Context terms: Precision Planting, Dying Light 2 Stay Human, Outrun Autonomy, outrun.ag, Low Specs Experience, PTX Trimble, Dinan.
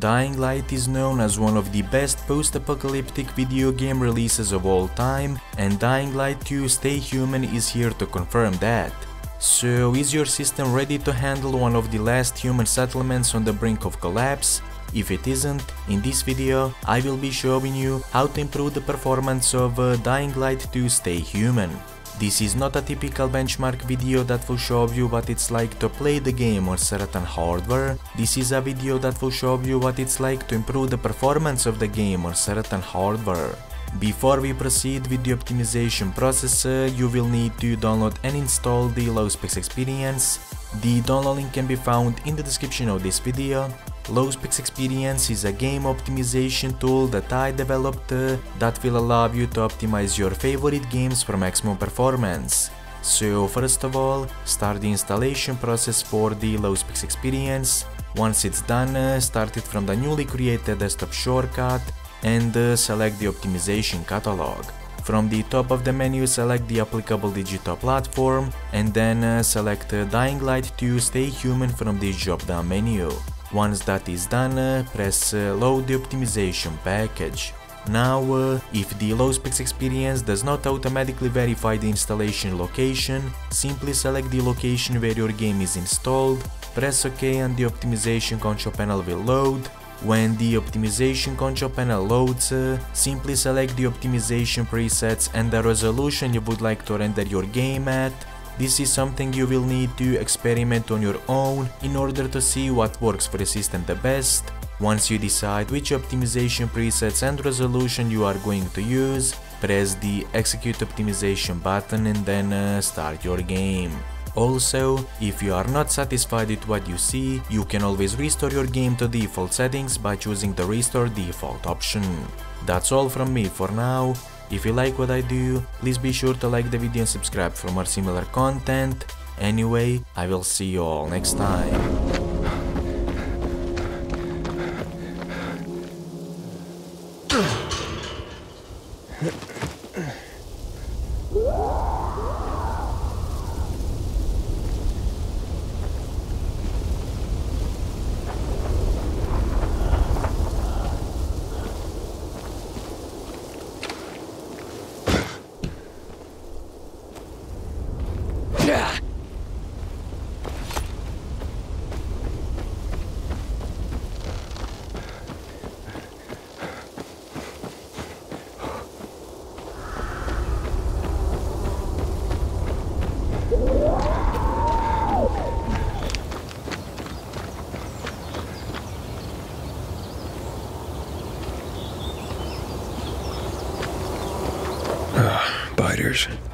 Dying Light is known as one of the best post-apocalyptic video game releases of all time, and Dying Light 2 Stay Human is here to confirm that. So, is your system ready to handle one of the last human settlements on the brink of collapse? If it isn't, in this video I will be showing you how to improve the performance of Dying Light 2 Stay Human. This is not a typical benchmark video that will show you what it's like to play the game on certain hardware. This is a video that will show you what it's like to improve the performance of the game on certain hardware. Before we proceed with the optimization process, you will need to download and install the Low Specs Experience. The download link can be found in the description of this video. Low Specs Experience is a game optimization tool that I developed that will allow you to optimize your favorite games for maximum performance. So first of all, start the installation process for the Low Specs Experience. Once it's done, start it from the newly created desktop shortcut and select the optimization catalog. From the top of the menu, select the applicable digital platform and then select Dying Light 2 Stay Human from the drop-down menu. Once that is done, press Load the optimization package. Now, if the Low Specs Experience does not automatically verify the installation location, simply select the location where your game is installed, press OK and the optimization control panel will load. When the optimization control panel loads, simply select the optimization presets and the resolution you would like to render your game at. This is something you will need to experiment on your own in order to see what works for the system the best. Once you decide which optimization presets and resolution you are going to use, press the Execute Optimization button and then start your game. Also, if you are not satisfied with what you see, you can always restore your game to default settings by choosing the Restore Default option. That's all from me for now. If you like what I do, please be sure to like the video and subscribe for more similar content. Anyway, I will see you all next time. Biters.